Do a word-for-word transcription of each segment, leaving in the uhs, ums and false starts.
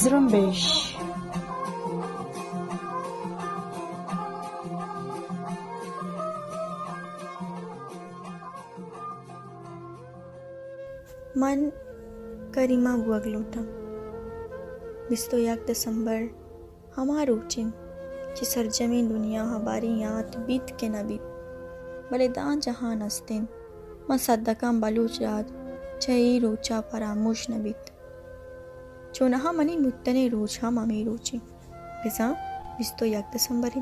ज़्रुम्बेश। मन करीमा बुआग लोटम बिस्तोयाक दिसंबर हमारो चिम कि सरजमी दुनिया हमारी यात बीत के न बीत भले दान जहाँ नस्तिन मन सद्दकाम बलूच रात छई रोचा परामोश न बीत जो नहा मनी मुतने रोछा ममी रोचे बिसा बिस्तोयाक दिसंबर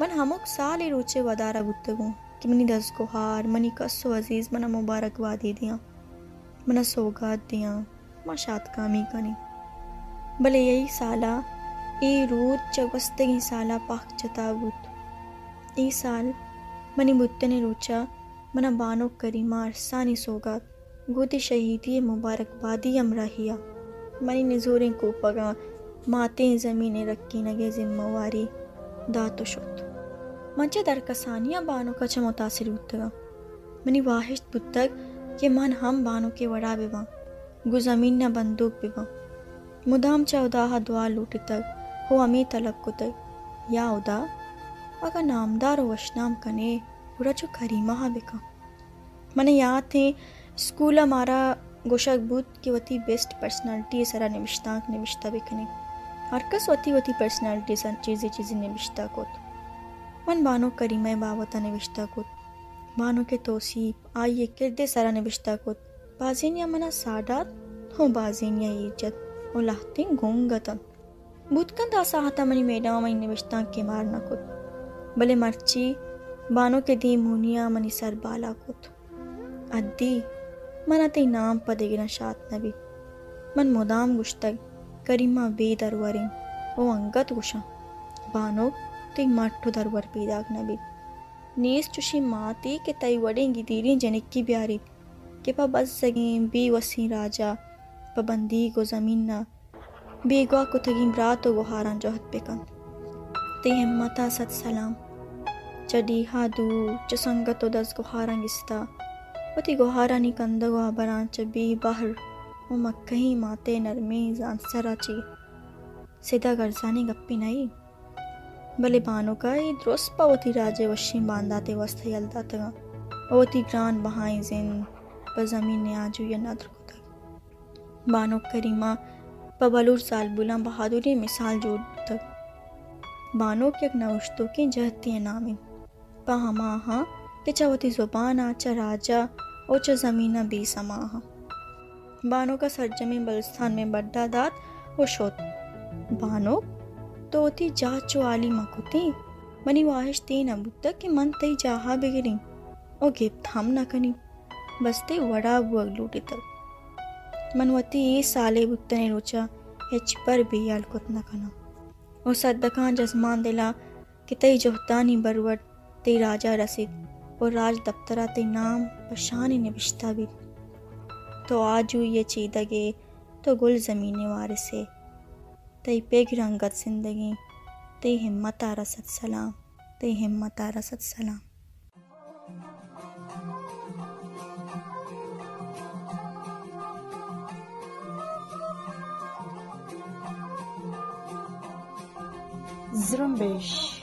मन हमोक साले रोचे वदारा गुत्तगो कि मनी दस गुहार मनी कसो अजीज मना मुबारकबाद दिया मना सौगात दिया माँ शादकामी कनी भले यही साला ए रोज चवस्तगी साला पाक चताबुत ए साल मनी बुत्तने रोचा मना बानुक करीमा अरसानी सौगात गोते शहीदी मुबारकबादी अमराहिया मनी निजोरें को पगा माते ज़मीने रखी नगे जिम्मेवारी दातो शुत मंचे दरकसानिया बानो का छ मुतासिर उत्तगा मनी वाहिश्त बुत्तक कि मन हम बानो के वड़ा बेवा गुजमीन न बंदूक बेवा मुदाम चौदाह दुआ लूटे तक हो अमी तलब को तक या उदा अगर नामदार वशनाम कने पूरा जो करीमा हा बेका मने याद थे स्कूल हमारा गोशक बुद्ध की वती बेस्ट पर्सनालिटी सरा निविश्ताक निविश्ता बेकने हर कस वती वती पर्सनालिटी सर चीज़ें चीज़ें निविश्ता कोत मन बानो करीमा बावता निविश्ता कोत बानो के तोसीब आइए किरदे सारा निविश्ता कुत बाजेनिया मना सादात हो बाजेनिया इज्जत और लाहते गोंगतम बुतकन दासा हाथा मनी मेडा मनी निविश्ता के मारना कुत भले मर्ची बानो के दी मुनिया मनी सर बाला कुत अद्दी मना ते नाम पदेगिना शात नबी मन मुदाम गुश्तक करीमा बे दरवरें ओ अंगत गुशा बानो ते मट्ठो दरवर पेदाग नबी नेस चुशी माती के तई वड़ेंगी दीरी जनिक्की ब्यारी के पा बस सगें बे वसी राजा पाबंदी को जमीना बेगवा को थगीम रात वो हारा जोहत बेकन ते हिम्मता सत सलाम चडीहा दू चसंगतो दस गुहारा गिस्ता वती गुहारा नी कंदगो आबरां चबी बाहर वो मक्कही माते नरमे जान सराची सीधा गरजानी गप्पी नहीं भले बानो का ये द्रोस पावती राजे वशी बांधाते वस्थ यलता तगा ओती ग्रान बहाई जिन पर जमीन ने आजू या नद्र को तक बानो करीमा पबलूर साल बुला बहादुरी मिसाल जोड़ तक बानो के नवश्तों की जहती नामे पहामा हाँ के चवती जुबान आचा राजा और च जमीना बेसमा हाँ बानो का सरजमी बलस्थान में बड्डा दात और शोत बानो तो थी जाचो आली मकुती मनी वाहिश ते नबू तक कि मन तई जाहा बिगरी और गेप थाम ना कनी बस ते वड़ा बुअ लूटे तक मनवती ये साले बुत्त ने रोचा हेच पर बेयाल कुत न कना और सद्दकान जजमान दिला कि तई जोहतानी बरवट ते राजा रसीद और राज दफ्तरा ते नाम पशानी ने बिश्ता भी तो आजू ये चीदगे तो गुल जमीने वारिसे तई पेग रंगत जिंदगी ते हिम्मत आरा सत सलाम ते हिम्मत आरा सत सलाम। ज़्रुम्बेश।